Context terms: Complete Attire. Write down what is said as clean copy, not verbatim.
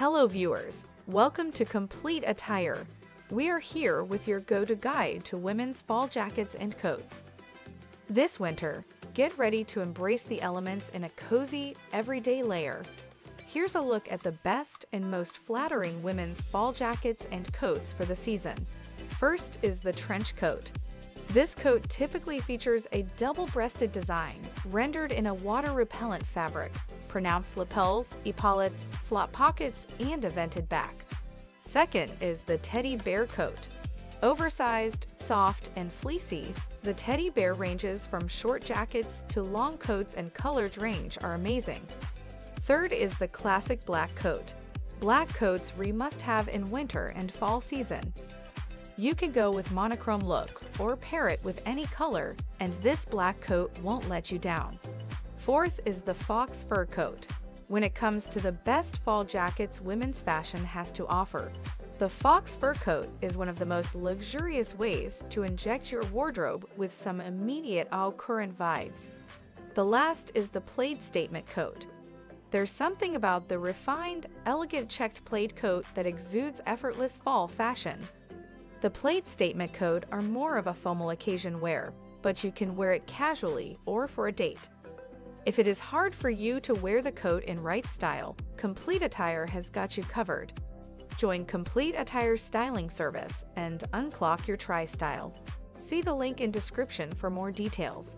Hello viewers, welcome to Complete Attire. We are here with your go-to guide to women's fall jackets and coats. This winter, get ready to embrace the elements in a cozy, everyday layer. Here's a look at the best and most flattering women's fall jackets and coats for the season. First is the trench coat. This coat typically features a double-breasted design, rendered in a water-repellent fabric, pronounced lapels, epaulets, slot pockets, and a vented back. Second is the teddy bear coat. Oversized, soft, and fleecy, the teddy bear ranges from short jackets to long coats, and colors range are amazing. Third is the classic black coat. Black coats we must have in winter and fall season. You can go with monochrome look or pair it with any color, and this black coat won't let you down. Fourth is the fox fur coat. When it comes to the best fall jackets women's fashion has to offer, the fox fur coat is one of the most luxurious ways to inject your wardrobe with some immediate all-current vibes. The last is the plaid statement coat. There's something about the refined, elegant checked plaid coat that exudes effortless fall fashion. The plaid statement coat are more of a formal occasion wear, but you can wear it casually or for a date. If it is hard for you to wear the coat in right style, Complete Attire has got you covered. Join Complete Attire's styling service and unclock your try style. See the link in description for more details.